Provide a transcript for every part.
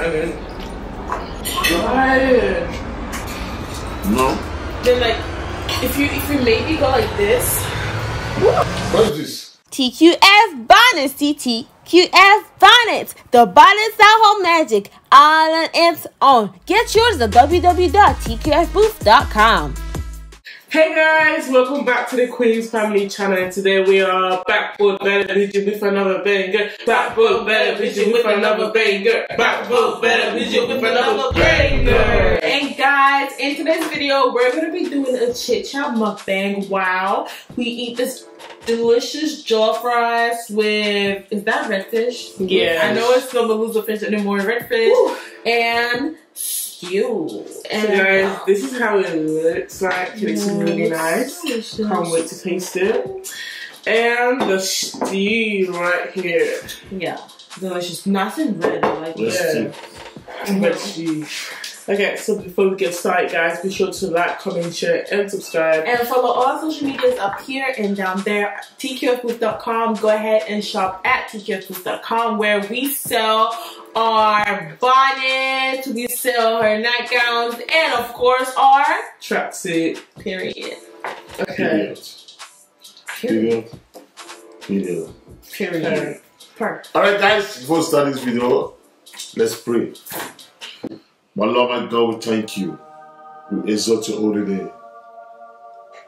It is good. No. Then like, if you maybe go like this. What is this? TQF Bonnet, TQF Bonnet. The bonnets that hold magic all on its own. Get yours at www.tqfbooth.com. Hey guys, welcome back to the Queen's Family channel, and today we are backboard better vision with another banger. Backboard better vision with another banger. Backboard better vision with another banger. And guys, in today's video, we're gonna be doing a chit chat mukbang while we eat this delicious Jellof Rice with, is that red fish? Yeah. I know it's no Maluza fish anymore, red fish. Ooh. And stew. And so guys, this is how it looks like. It looks really nice. Delicious. Can't wait to taste it. And the stew right here. Yeah. Delicious. Nice and red. I like it. Yeah. Okay, so before we get started guys, be sure to like, comment, share, and subscribe. And follow all social medias up here and down there. tqfbooth.com. Go ahead and shop at tqfbooth.com, where we sell our bonnets, we sell our nightgowns, and of course our tracksuit. Period. Okay. Period. Period. Period. Perfect. Alright guys, before we start this video, let's pray. My Lord, my God, we thank you. We exalt your holy name.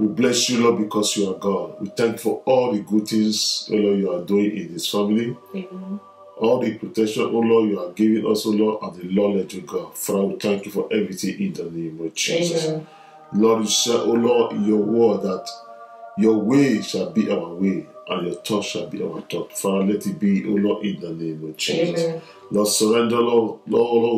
We bless you, Lord, because you are God. We thank you for all the good things, oh Lord, you are doing in this family. Amen. All the protection, oh Lord, you are giving us, oh Lord, and the Lord let you go. Father, we thank you for everything in the name of Jesus. Amen. Lord, you said, oh Lord, in your word that your way shall be our way, and your thought shall be our thought. Father, let it be, O Lord, in the name of Jesus. Amen. Lord, surrender, Lord,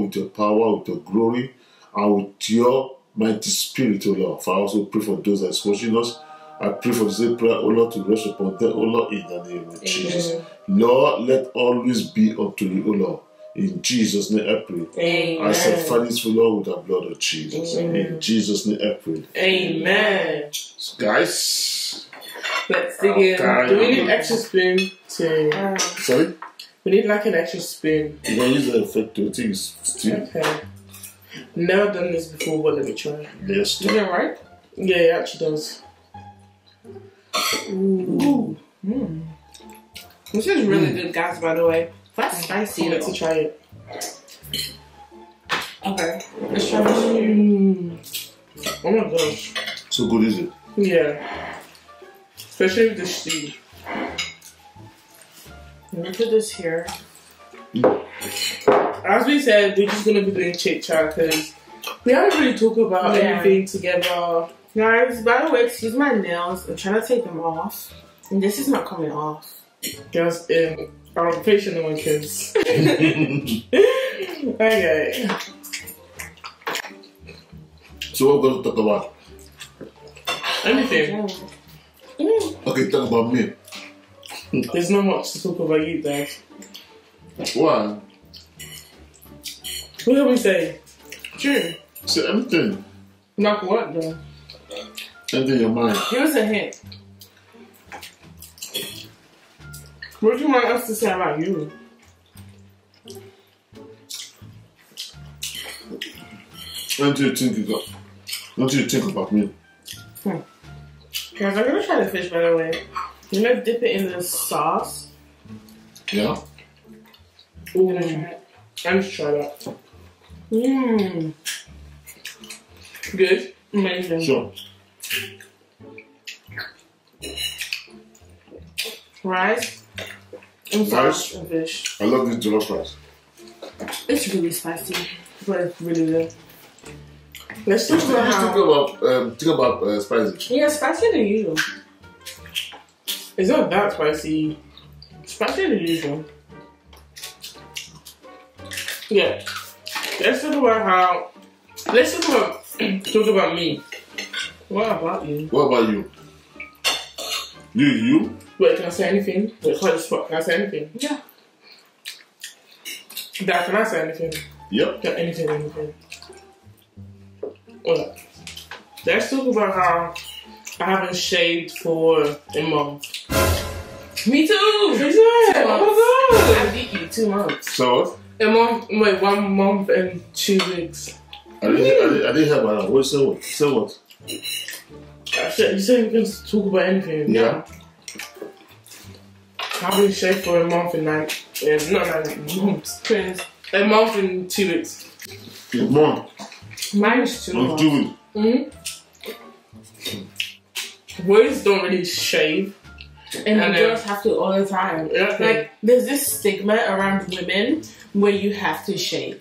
with your power, with your glory, and with your mighty spirit, O Lord. Father, I also pray for those that are watching us. I pray for this prayer, O Lord, to rest upon them, O Lord, in the name of Amen. Jesus. Lord, let always be unto you, O Lord. In Jesus' name I pray. Amen. I said, Father, this for Lord with the blood of Jesus. Amen. In Jesus' name I pray. Amen. So guys, let's dig in. Okay. Do we need an extra spoon to... Sorry? We need like an extra spoon. You can use the effective spoon. Okay. Never done this before, but let me try. Yes. Is it right? Yeah, it actually does. Ooh. Mm. This is really good, guys, by the way. That's spicy. Let's try it. Okay. Let's try this. Oh my gosh. So good, is it? Yeah. Especially with the stew. Let me put this here. As we said, we're just going to be doing chit chat because we haven't really talked about everything together. Guys, by the way, excuse my nails. I'm trying to take them off. And this is not coming off. Girls, I'm patient with my kids. Okay. So what we're going to talk about? Anything. Okay, talk about me. There's not much to talk about you, Dad. Why? What have we say? True. Say anything. Like what, though? Anything in your mind. Give us a hint. What do you want us to say about you? What do you think you got? What do you think about me? Guys, I'm gonna try the fish, by the way. I'm gonna dip it in the sauce. Yeah. Ooh. I'm gonna try it. I'm just trying that. Mmm. Good. Amazing. Sure. Rice. And sauce and fish. I love this Jellof Rice. It's really spicy, but it's really good. Let's just think about spicy. Yeah, spicier than usual. It's not that spicy. Spicier than usual. Yeah. Let's talk about me. What about you? What about you? You? Wait, can I say anything? Wait, can I say anything? Yeah. Dad, can I say anything? Yep. Yeah, anything. Well, let's talk about how I haven't shaved for a month. Me too! Is it? Oh my god! I beat you 2 months. So? A month, wait, 1 month and 2 weeks. I didn't have my own. Say what? You said you can talk about anything. Yeah. I've been shaved for 1 month and 9 months. A month and 2 weeks. It's more. Mine is 2 months. 2 weeks. Mm-hmm. Boys don't really shave. And girls have to all the time. Okay. Like, there's this stigma around women where you have to shave.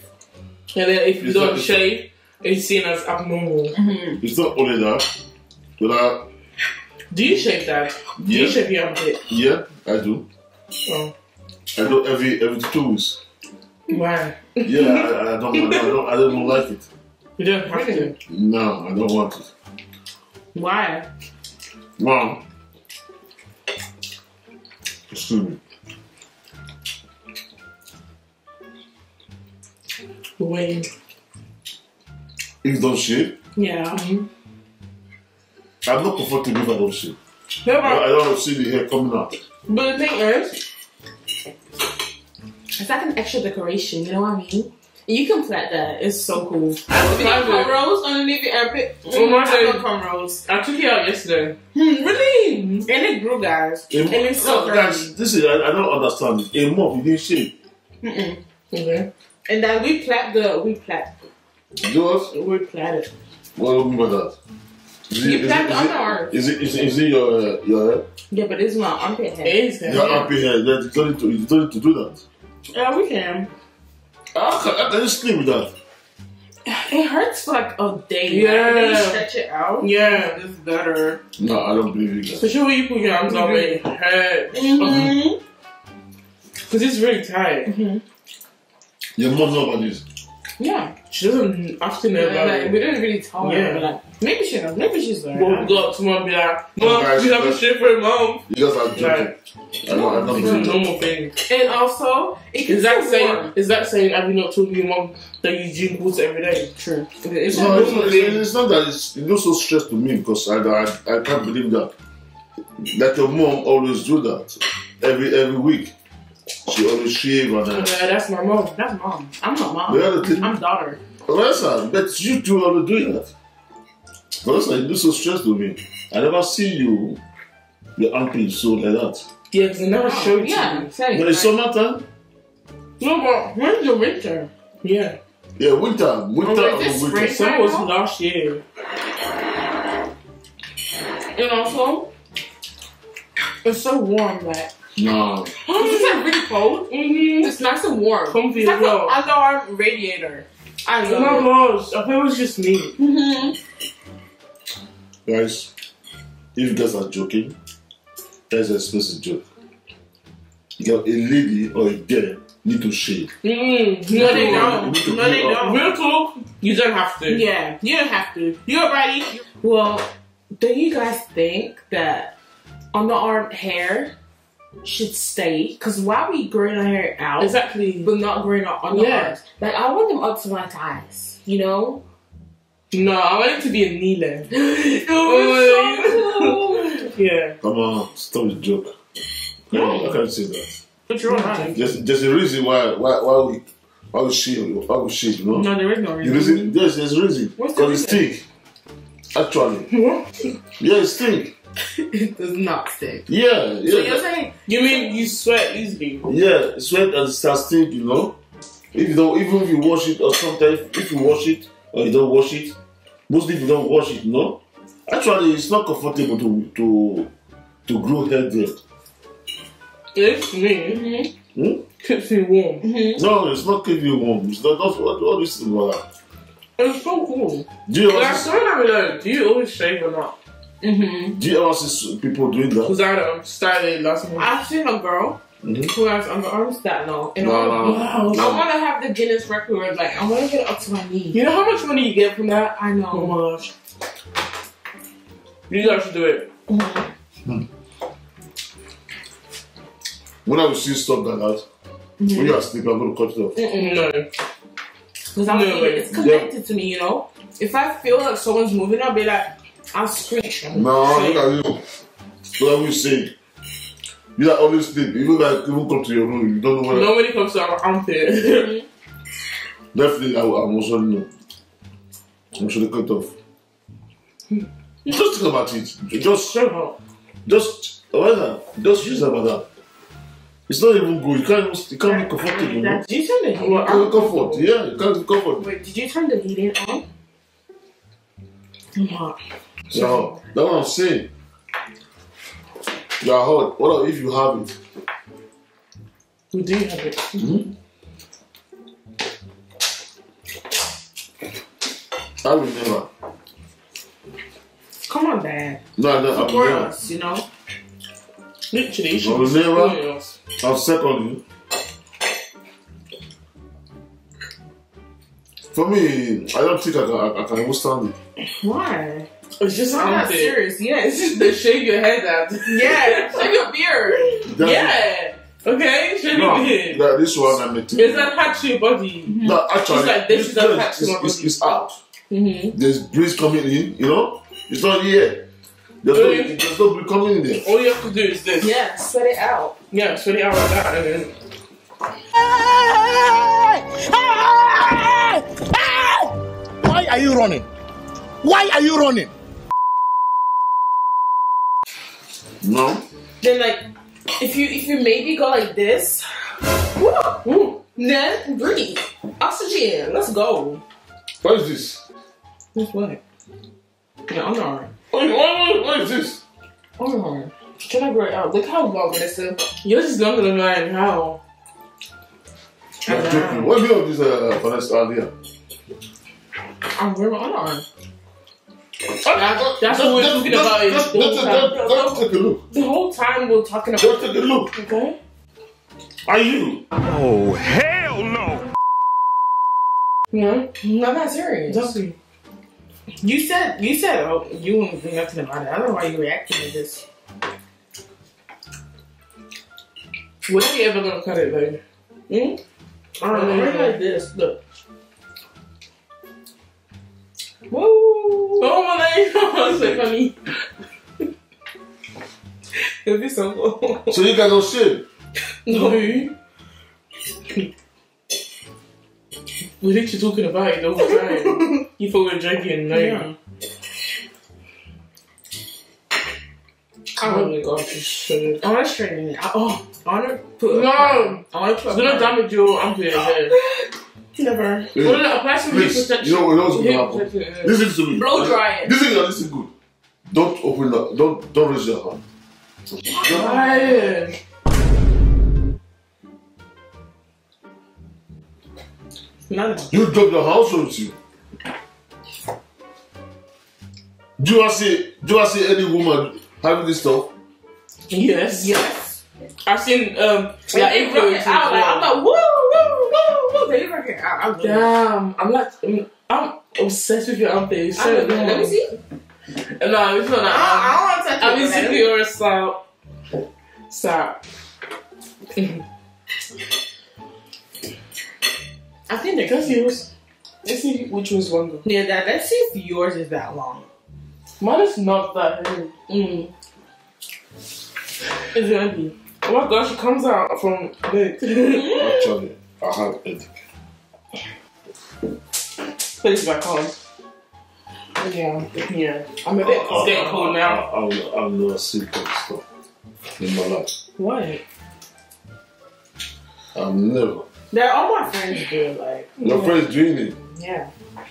And then if you don't shave, it's seen as abnormal. Mm-hmm. It's not only that. Do you shave that? Do you shave your armpit? Yeah, I do. Oh. I do every 2 weeks. Why? Yeah, I don't like it. You don't have to? No, I don't want it. Why? Well, excuse me. Wait. If you don't shave? Yeah. Mm-hmm. I'm not comfortable if I don't shave. No, I don't see the hair coming out. But the thing is, it's like an extra decoration, you know what I mean? You can flat that, it's so cool. You got cornrows underneath your armpit? I got cornrows. I took it out yesterday. Really? And it grew, guys. And it's so guys, this is, I don't understand. A month, you didn't shave. Okay. And then we plait it. What do you mean by that? You plait the underarm. Is it your hair? Yeah, but it's my armpit hair. It is. Your armpit hair, you don't need to do that. Yeah, we can. I can just sleep with that. It hurts for like a day. Yeah. Like, can you stretch it out? Yeah, it's better. No, I don't believe you guys. For sure, you put your arms on my head. Because it's really tight. Your mom knows about this. Yeah. She doesn't often know about it. We don't really tell her. Yeah. Like, maybe she knows. Maybe she's there. Well, we got someone be like, Mom, we have a shit for a mom. You guys are joking. It's a normal thing. And also, it can is that saying, have you not told your mom that you drink water every day? True. It's not so stressed to me because I can't believe that. That your mom always do that. Every week. She always shave on that. Yeah, that's my mom. That's mom. I'm not mom. I'm daughter. Vanessa, but you two always do that. Vanessa, you do so stressed with me. I never see you, your armpit so like that. Yeah, because I never showed you. Same. But it's summertime. No, but when's the winter? Yeah. Yeah, winter. Winter. Summer was last year. And also, it's so warm that. No. Is it really cold? It's nice and warm. Comfy as well. It's like an underarm radiator. I love it. Oh my gosh, I thought it was just me. Guys, if you guys are joking, that's an expensive joke. You got a lady or a girl need to shave. No, they don't. No, they don't. Real talk, you don't have to. Yeah, you don't have to. You're ready. Well, do you guys think that underarm hair should stay? Because why are we growing our hair out? Exactly. But not growing our underarms. Yeah. Like, I want them up to my thighs, you know? No, I want it to be a knee length. Oh, yeah. Come on, stop the joke. No. I can't say that. But you're right. There's a reason why we shave, you know? No, there is no reason. There's a reason. What's the reason? Because it stinks. Actually. What? Yeah, it stinks. It does not stick. Yeah, yeah. So you're saying you mean you sweat easily? Yeah, sweat and start stink, you know. If you don't, even if you wash it, or sometimes if you wash it or you don't wash it, mostly if you don't wash it, no. Actually, it's not comfortable to grow hair there. It's me. Keeps me warm. No, it's not keeping you warm. It's not all this thing about that. It's so cool. Do you always shave or not? Do you ever see people doing that? Because I don't style it last month. I've seen a girl who has underarms that long. And I want to have the Guinness record. Like, I want to get up to my knee. You know how much money you get from that? I know. Oh my gosh. You guys should do it. When I will see stuff like that, when you are asleep, I'm going to cut it off. No. Because it's connected to me, you know? If I feel like someone's moving, I'll be like, I'll screech. No, look at you. Look at you saying. You are always sleep. Even if I come to your room, you don't know where. Nobody comes to our armpit. Definitely, I will most certainly know. I'm sure they cut off. Just think about it. Just serve her. Just use her for that. It's not even good. You can't be comfortable. Did you turn the heating on? Comfort. Yeah, you can't be comfortable. Wait, did you turn the heating on? I'm hot. You're hot. That's what I'm saying. You're hot. What if you have it? You do have it. Mm-hmm. I remember. Come on, Dad. No, support us, you know. Literally, you should support us. I'll second you. For me, I don't think I can understand it. Why? It's just not serious. Yes. They shave your head out. Yeah. Shave your beard. That's yeah. It. Okay. Shave your beard. That, this one I met. It's not attached to your body. Mm-hmm. No, actually, it's like this is attached to my body. It's out. Mm-hmm. There's breeze coming in, you know? It's not here. There's no breeze coming in there. All you have to do is this. Yeah, sweat it out. Yeah, sweat it out like that and then... Why are you running? Why are you running? No. Then like, if you maybe go like this, then breathe. Oxygen, let's go. What is this? This what? Yeah, I'm not right. What is this? I'm not right. Can I grow it out? Look how long it is. Yours is longer than mine. How? I'm joking. What do you have this Aaliyah? I'm wearing my underarm. That's what we're talking about. Don't take a look. The whole time we're talking about. Don't take a look. Okay? Are you? Oh, hell no! No, I'm not serious. Exactly. You said, oh, you wouldn't do nothing about it. I don't know why you're reacting to this. When are you ever gonna cut it, baby? Mm? I don't know. Like this, look. Woo! Oh my God! For me. It'll be so cool. So you guys don't shit? No. We're literally talking about it the whole time. You thought we were joking, no? Yeah. Oh my gosh, you should. I want to straighten it. I want to put. No! I want to put. It's gonna damage your armpit head. Never. Please. Well, no, apply some heat protection. You know what else is gonna happen? Listen to me. Blow dry it. This is good. Don't open up. Don't raise your hand. Why? No. You drop the house with you. Do I see any woman having this stuff? Yes. Yes. I've seen yeah, influencers. I'm like woo. They work it out. Damn. I'm obsessed with your outfit. Let me see. No, it's not. I don't want to touch it. I've been seeing your style. Stop. I think they're confused. Let's see which one's longer. Yeah, let's see if yours is that long. Mine is not that long. Mm. It's empty. Oh my gosh, it comes out from big. Actually, I have it. Put it back on. Yeah. I'm a bit scared cold now. I've never seen that stuff in my life. What? I've never. That all my friends do, like. Your friends doing it? Yeah.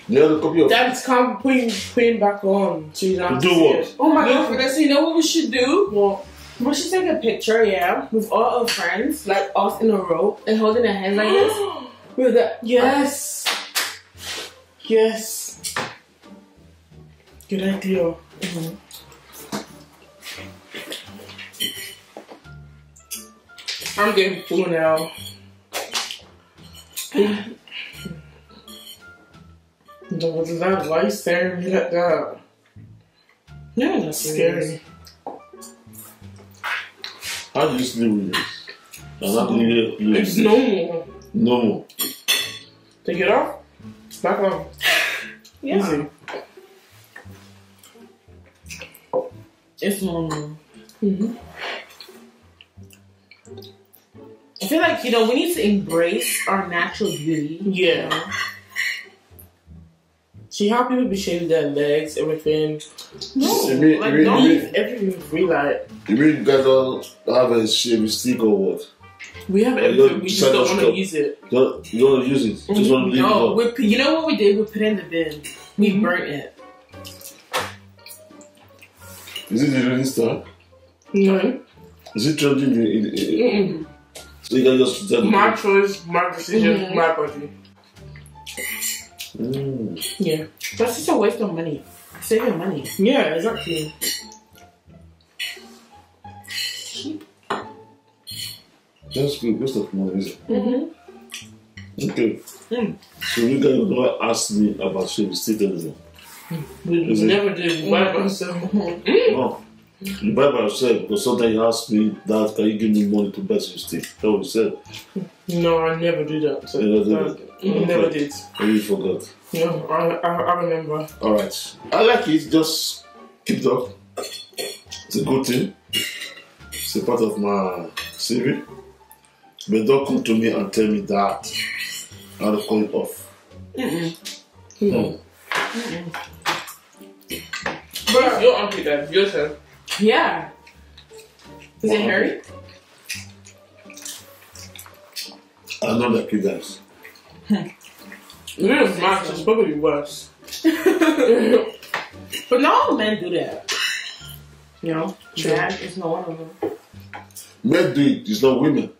The other copy of Dad's come putting back on. So you don't do what? It. Oh my God, so you know what we should do? What? We should take a picture, yeah, with all our friends, like us in a row, and holding their hands like this. With the yes. Yes. Good idea. Mm-hmm. I'm getting full now. What is that? Why are you staring at me like that? Yeah, that's scary. How do you sleep with this? It's normal. Normal. Take it off? Back on. Yeah. Easy. It's normal. Mm-hmm. I feel like, you know, we need to embrace our natural beauty. Yeah. You know? See how people be shaving their legs, everything. No, like don't leave everything free like. You mean you guys don't have a shaving stick or what? We have everything. We just don't want to use it. You don't use it. Just want to leave it. No, you know what we did? We put it in the bin. We burnt it. Is it the Insta? No. Is it trending? So you can just tell me. My choice, my decision, my body. Yeah, that's just a waste of money. Save your money. Yeah, exactly. That's good. Waste of money, is it? Okay. So you guys never asked me about shaving stick, is it? We never did. We buy by ourselves. No, you buy by yourself because sometimes you ask me that, can you give me money to buy some stick? That was said. No, I never do that. So never did. Maybe you forgot. No, I remember. All right, I like it. Just keep it up. It's a good thing. It's a part of my CV. But don't come to me and tell me that I'll call it off. No. But your auntie then, yourself. Yeah. Is it hairy? I know that you guys. It is not, it's probably worse. But not all men do that. You know, that is not one of them. Men do it, it's not women.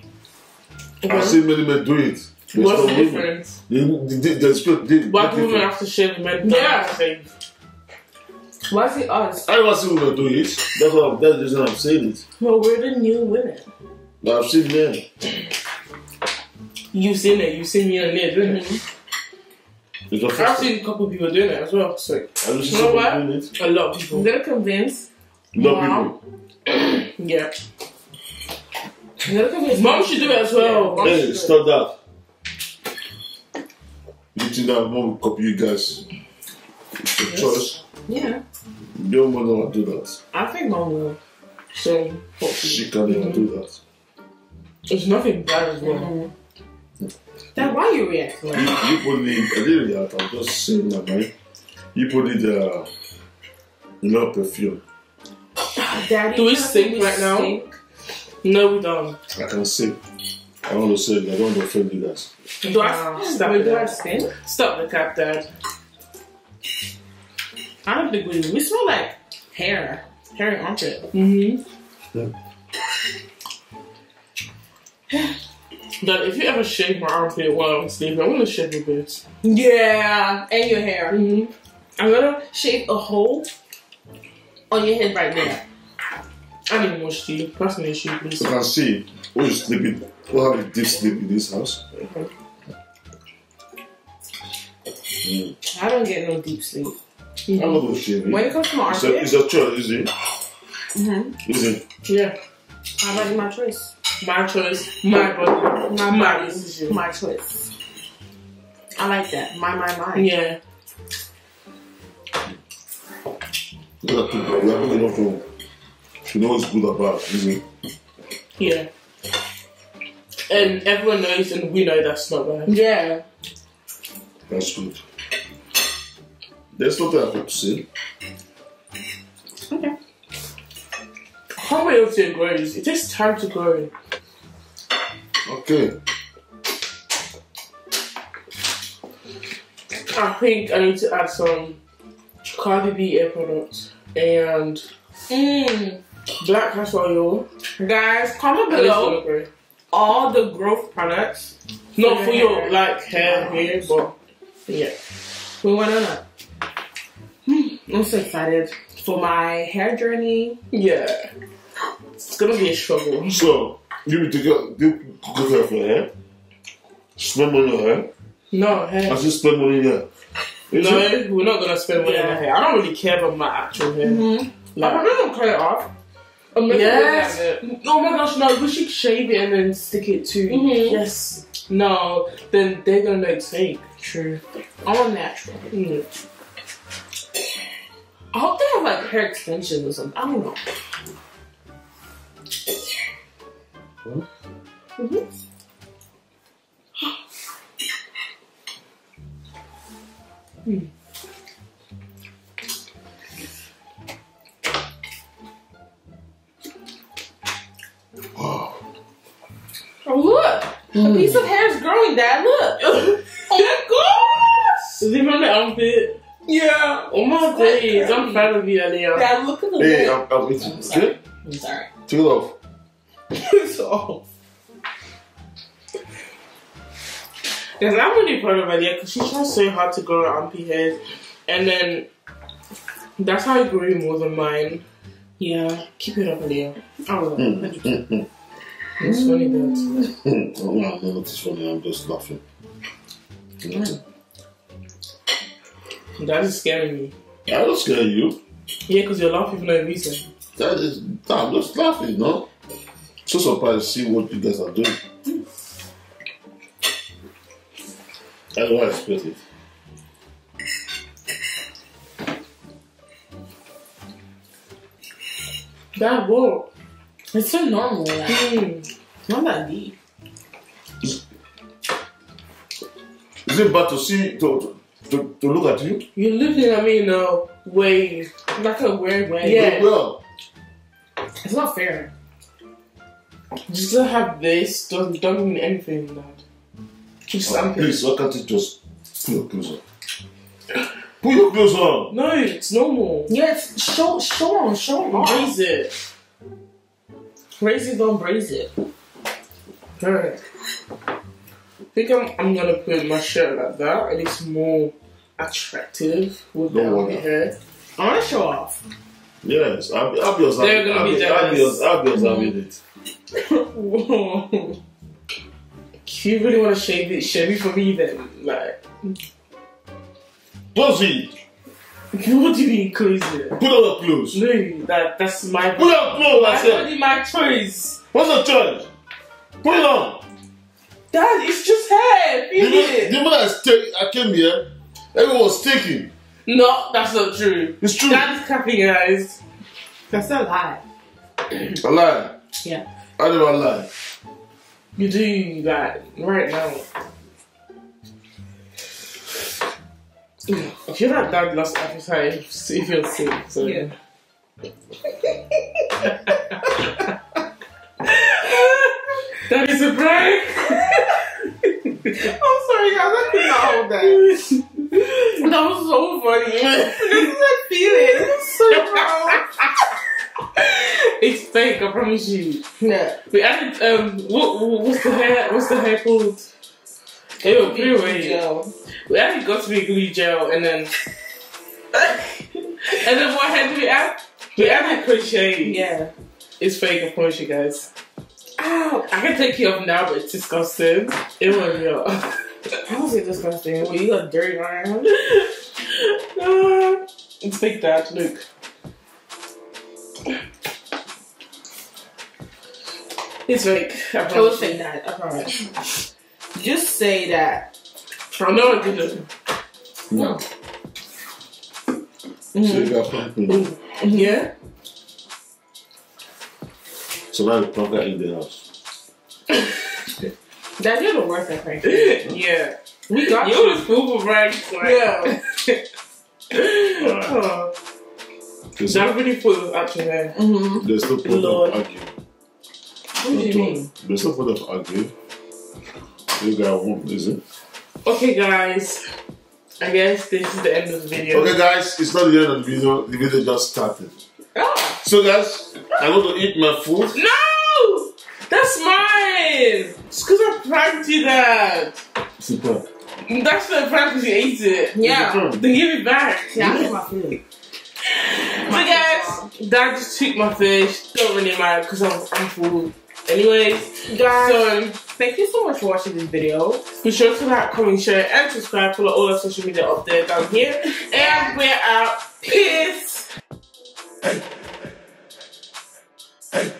I've seen many men do it. What's the difference? Black women have to shave, men don't have to shave. Why is it us? I don't see women do it. That's the reason I'm saying it. Well, we're the new women. But I've seen men. You've seen it. You've seen me on it, didn't you? I've seen a couple of people doing it as well. So, you know what? A lot of people. They're convinced. A lot of people. Yeah. Mom should do it as well. Hey, stop that. You think that mom will copy you guys? It's your choice. Yeah. Your mom will do that. I think mom will. So, she can't even do that. It's nothing bad as well. Then why you react? Like? You probably, I didn't react, I'm just saying that, right? You probably the love perfume. Daddy, do we sing right now? No, we don't. I can sing. I want to sing, I don't want to offend you guys. Do I stop? Wait, do I sing? Stop the cap, Dad. I don't think we do. We smell like hair. Hair and armpit. Yeah. Dad, if you ever shave my armpit while I'm sleeping, I want to shave your bits. Yeah, and your hair. I'm gonna shave a hole on your head right now. I don't even watch TV. That's an issue, please. You can see. We'll just sleep in. We'll have a deep sleep in this house. I don't get no deep sleep. I'm not gonna shave it. When it comes to my armpit, it's a choice, is it? Is it? Yeah. How about my choice? My choice, my body, my decision. My choice. I like that. My. Yeah. Look at people, we are going off wrong. You know what's good about, isn't it? Yeah. And everyone knows, and we know that's not bad. Yeah. That's good. There's nothing I have to say. Okay. Can't wait until it grows. It takes time to grow. Okay. I think I need to add some Cardi B air products and black castor oil. Guys, comment below all the growth products. Not for your like hair here, but yeah. We want to know. I'm so excited for my hair journey. Yeah. It's gonna be a struggle. So, you need to go hair for hair? Spend money on hair? No, hair. I just spend money on hair. No, we're not gonna spend money on hair. I don't really care about my actual hair. Like, I'm not gonna cut it off. Oh my gosh, no, we should shave it and then stick it to. Yes. No, then they're gonna know it's fake. True. I want natural. I hope they have like hair extensions or something. I don't know. A piece of hair is growing, Dad. Look. Oh my gosh. Is it my outfit? Yeah. Oh my days. I'm proud of you, Aaliyah. Dad, look at the way. Yeah, it's good. I'm sorry. Too low. It's off. Because I'm really proud of Aaliyah because she tries so hard to grow her armpit hairs. And then that's how I grew more than mine. Yeah, keep it up, Aaliyah. Oh, it's funny, Dad. I'm not just funny, I'm just laughing. That is scaring me. I don't scare you. Yeah, because you're laughing for no reason. That is, I'm just laughing, no? So surprised to see what you guys are doing. That's what I expected. That woke. It's so normal. Like, not that deep. Is it bad to see to look at you? You're looking at me in a way, like a weird way. Yeah. Well, it's not fair. Just to have this doesn't mean anything, Dad. Just something. Please, why can't you just pull your clothes on? Pull your clothes on. No, it's normal. Yes, yeah, show on. Raise it. Raise it, don't braise it. Alright. I think I'm gonna put my shirt like that, and it's more attractive with the hair. I wanna show off. Yes, obvious. They're gonna be jealous. Obvious, I mean it. Whoa. You really wanna shave it for me then? Like. Closey! What do you mean closey? Put on the clothes. No, that's my. Put on clothes, I said. That's my choice. What's the choice? Put it on. Dad, it's just hair. Feel it. The moment I came here, everyone was taking. No, that's not true. It's true. Dad is capping, guys. That's a lie. A lie? Yeah. I do not lie. You do that right now. If you're not that lost appetite, you feel sick. So. Yeah. That is a prank. I'm sorry, guys. I could not hold that. That was so funny. This is a feeling. This is so wrong. It's fake, I promise you. Yeah. We added what's the hair called? Ew, gel. We added got to be glue gel, and then and then what hair do we add? We added crochet. Yeah. It's fake, I promise you guys. Ow! I can take you off now, but it's disgusting. It was real. How is it disgusting? Well, you got dirty around. It's fake, Dad. Look. It's fake. I will say that. I promise. Just say that. I know what you do. No. Yeah? So now you plug that in the house. That didn't work that way. Yeah. We got you. You was food for breakfast. Yeah. Oh. That really put action there. There's no point of arguing. What do you mean? There's no point of arguing. You guys won't, is it? Okay, guys. I guess this is the end of the video. Okay, guys, it's not the end of the video. The video just started. Oh. So, guys, I'm going to eat my food. No! That's mine! It's because I pranked you, Dad. It's a prank. That's the prank because you ate it. Yeah. Then give it back. Yeah, I ate my food. But guys, Dad just took my fish. Don't really mind because I'm full. Anyways, guys, so thank you so much for watching this video. Be sure to like, comment, share, and subscribe. Follow all our social media up there down here. And we're out. Peace.